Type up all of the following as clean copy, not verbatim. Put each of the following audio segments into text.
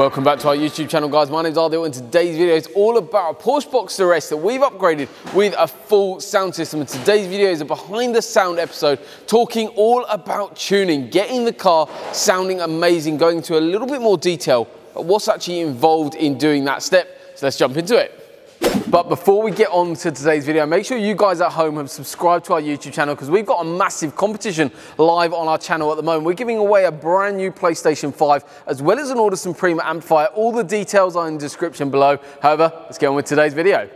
Welcome back to our YouTube channel, guys. My name's Ardil, and today's video is all about a Porsche Boxster S that we've upgraded with a full sound system. And today's video is a behind the sound episode, talking all about tuning, getting the car sounding amazing, going into a little bit more detail at what's actually involved in doing that step. So let's jump into it. But before we get on to today's video, make sure you guys at home have subscribed to our YouTube channel, because we've got a massive competition live on our channel at the moment. We're giving away a brand new PlayStation 5 as well as an Audison Prima amplifier. All the details are in the description below. However, let's get on with today's video.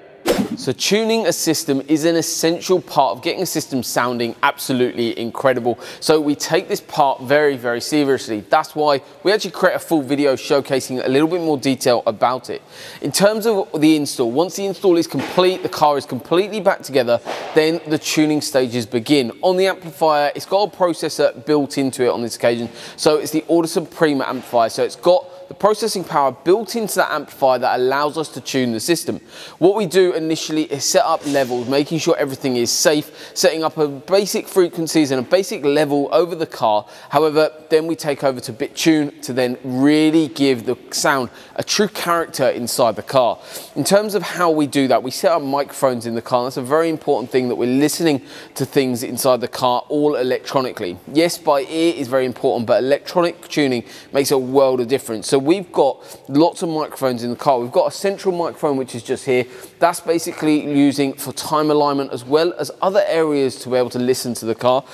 So tuning a system is an essential part of getting a system sounding absolutely incredible. So we take this part very, very seriously. That's why we actually create a full video showcasing a little bit more detail about it. In terms of the install, once the install is complete, the car is completely back together, then the tuning stages begin. On the amplifier, it's got a processor built into it on this occasion. So it's the Audison Prima amplifier. So it's got the processing power built into that amplifier that allows us to tune the system. What we do initially is set up levels, making sure everything is safe, setting up a basic frequencies and a basic level over the car. However, then we take over to BitTune to then really give the sound a true character inside the car. In terms of how we do that, we set up microphones in the car. That's a very important thing, that we're listening to things inside the car all electronically. Yes, by ear is very important, but electronic tuning makes a world of difference. So we've got lots of microphones in the car. We've got a central microphone, which is just here. That's basically using for time alignment as well as other areas to be able to listen to the car.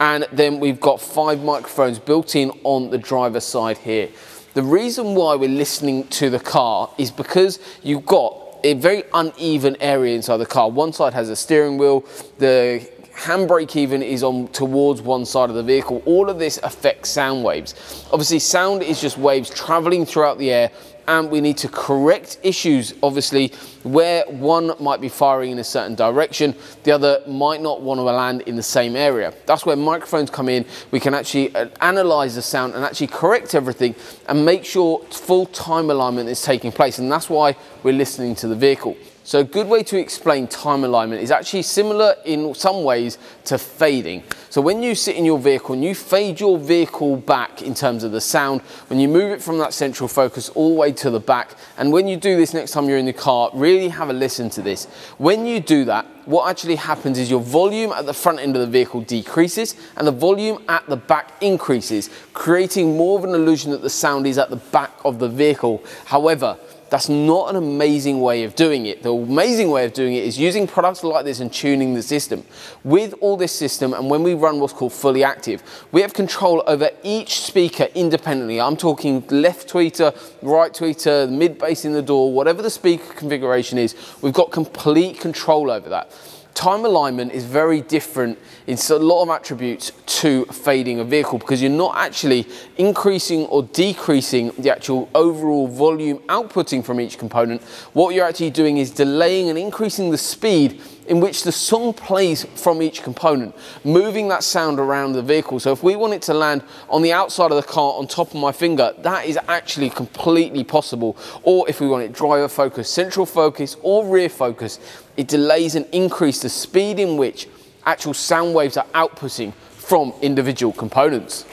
And then we've got 5 microphones built in on the driver's side here. The reason why we're listening to the car is because you've got a very uneven area inside the car. One side has a steering wheel, the handbrake even is on towards one side of the vehicle. All of this affects sound waves. Obviously, sound is just waves traveling throughout the air, and we need to correct issues, obviously, where one might be firing in a certain direction, the other might not want to land in the same area. That's where microphones come in. We can actually analyze the sound and actually correct everything and make sure full time alignment is taking place. And that's why we're listening to the vehicle. So a good way to explain time alignment is actually similar in some ways to fading. So when you sit in your vehicle and you fade your vehicle back in terms of the sound, when you move it from that central focus all the way to the back, and when you do this next time you're in the car, really have a listen to this. When you do that, what actually happens is your volume at the front end of the vehicle decreases and the volume at the back increases, creating more of an illusion that the sound is at the back of the vehicle. However, that's not an amazing way of doing it. The amazing way of doing it is using products like this and tuning the system. With all this system, and when we run what's called fully active, we have control over each speaker independently. I'm talking left tweeter, right tweeter, mid bass in the door, whatever the speaker configuration is, we've got complete control over that. Time alignment is very different in a lot of attributes to fading a vehicle, because you're not actually increasing or decreasing the actual overall volume outputting from each component. What you're actually doing is delaying and increasing the speed in which the song plays from each component, moving that sound around the vehicle. So if we want it to land on the outside of the car on top of my finger, that is actually completely possible. Or if we want it driver focus, central focus, or rear focus, it delays and increases the speed in which actual sound waves are outputting from individual components.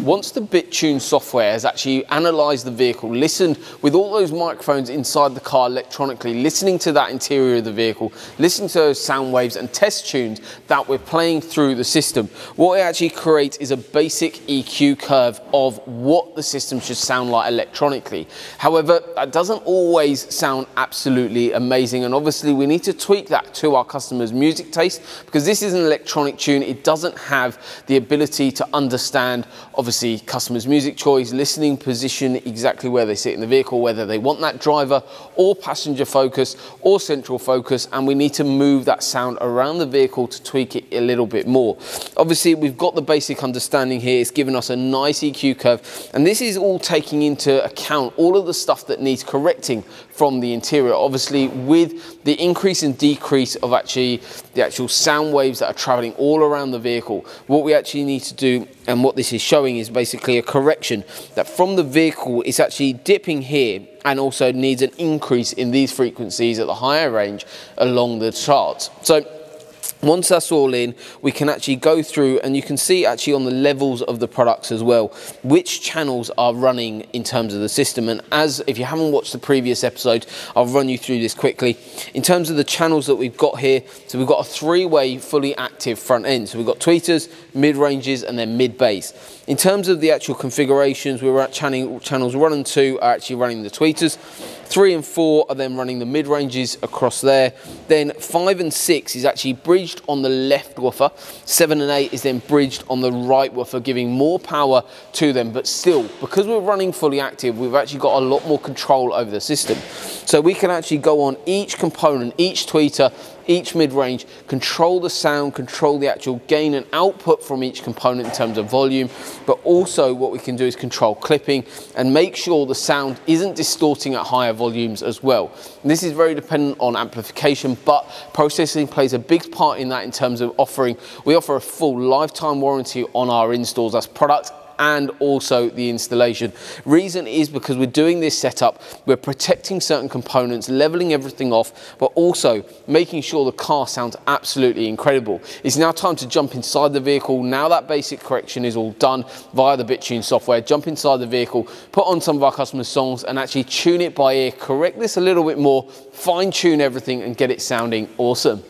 Once the BitTune software has actually analysed the vehicle, listened with all those microphones inside the car electronically, listening to that interior of the vehicle, listening to those sound waves and test tunes that we're playing through the system, what it actually creates is a basic EQ curve of what the system should sound like electronically. However, that doesn't always sound absolutely amazing, and obviously we need to tweak that to our customers' music taste, because this is an electronic tune. It doesn't have the ability to understand, obviously, customers' music choice, listening position, exactly where they sit in the vehicle, whether they want that driver or passenger focus or central focus, and we need to move that sound around the vehicle to tweak it a little bit more. Obviously, we've got the basic understanding here. It's given us a nice EQ curve, and this is all taking into account all of the stuff that needs correcting from the interior. Obviously, with the increase and decrease of actually the actual sound waves that are traveling all around the vehicle, what we actually need to do, and what this is showing, is basically a correction that from the vehicle it's actually dipping here and also needs an increase in these frequencies at the higher range along the chart. So Once that's all in, we can actually go through and you can see actually on the levels of the products as well, which channels are running in terms of the system. And as if you haven't watched the previous episode, I'll run you through this quickly. In terms of the channels that we've got here, so we've got a three-way fully active front end. So we've got tweeters, mid-ranges, and then mid-bass. In terms of the actual configurations, we were at channels 1 and 2 are actually running the tweeters. 3 and 4 are then running the mid-ranges across there. Then 5 and 6 is actually bridged on the left woofer. 7 and 8 is then bridged on the right woofer, giving more power to them. But still, because we're running fully active, we've actually got a lot more control over the system. So we can actually go on each component, each tweeter, each mid-range, control the sound, control the actual gain and output from each component in terms of volume, but also what we can do is control clipping and make sure the sound isn't distorting at higher volumes as well. And this is very dependent on amplification, but processing plays a big part in that in terms of offering. We offer a full lifetime warranty on our installs, that's products and also the installation. Reason is because we're doing this setup, we're protecting certain components, leveling everything off, but also making sure the car sounds absolutely incredible. It's now time to jump inside the vehicle. Now that basic correction is all done via the BitTune software, jump inside the vehicle, put on some of our customers' songs and actually tune it by ear, correct this a little bit more, fine tune everything and get it sounding awesome.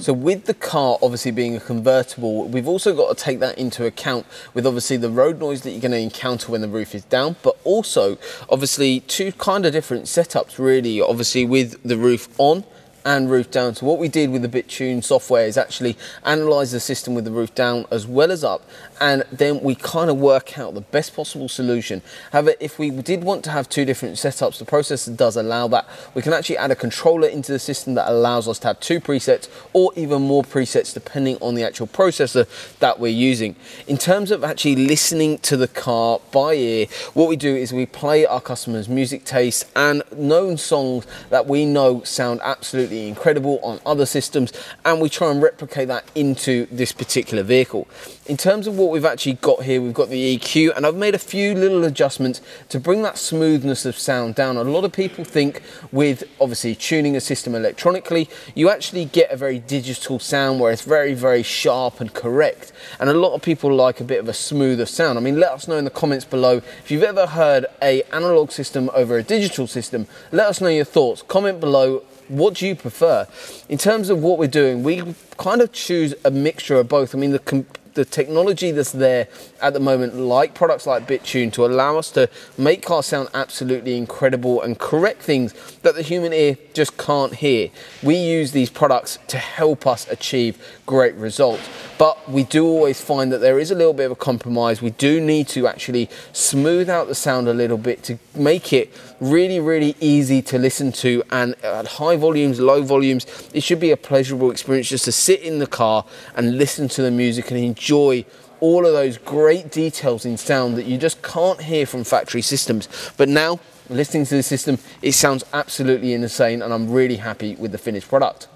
So with the car obviously being a convertible, we've also got to take that into account with obviously the road noise that you're going to encounter when the roof is down, but also obviously two kind of different setups really, obviously with the roof on and roof down. So what we did with the BitTune software is actually analyze the system with the roof down as well as up, and then we kind of work out the best possible solution. However, if we did want to have two different setups, the processor does allow that. We can actually add a controller into the system that allows us to have two presets or even more presets depending on the actual processor that we're using. In terms of actually listening to the car by ear, what we do is we play our customers' music tastes and known songs that we know sound absolutely incredible on other systems, and we try and replicate that into this particular vehicle. In terms of what we've actually got here, we've got the EQ and I've made a few little adjustments to bring that smoothness of sound down. A lot of people think with obviously tuning a system electronically, you actually get a very digital sound where it's very, very sharp and correct, and a lot of people like a bit of a smoother sound. I mean, let us know in the comments below if you've ever heard an analog system over a digital system. Let us know your thoughts, comment below. What do you prefer? In terms of what we're doing, we kind of choose a mixture of both. I mean, the technology that's there at the moment, like products like BitTune, to allow us to make cars sound absolutely incredible and correct things that the human ear just can't hear. We use these products to help us achieve great results, but we do always find that there is a little bit of a compromise. We do need to actually smooth out the sound a little bit to make it really, really easy to listen to, and at high volumes, low volumes, it should be a pleasurable experience just to sit in the car and listen to the music and enjoy all of those great details in sound that you just can't hear from factory systems. But now, listening to the system, it sounds absolutely insane, and I'm really happy with the finished product.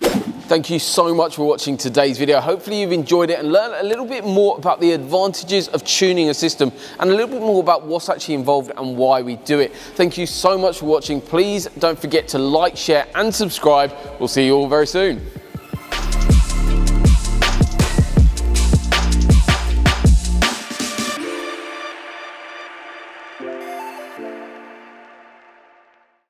Thank you so much for watching today's video. Hopefully you've enjoyed it and learned a little bit more about the advantages of tuning a system and a little bit more about what's actually involved and why we do it. Thank you so much for watching. Please don't forget to like, share and subscribe. We'll see you all very soon.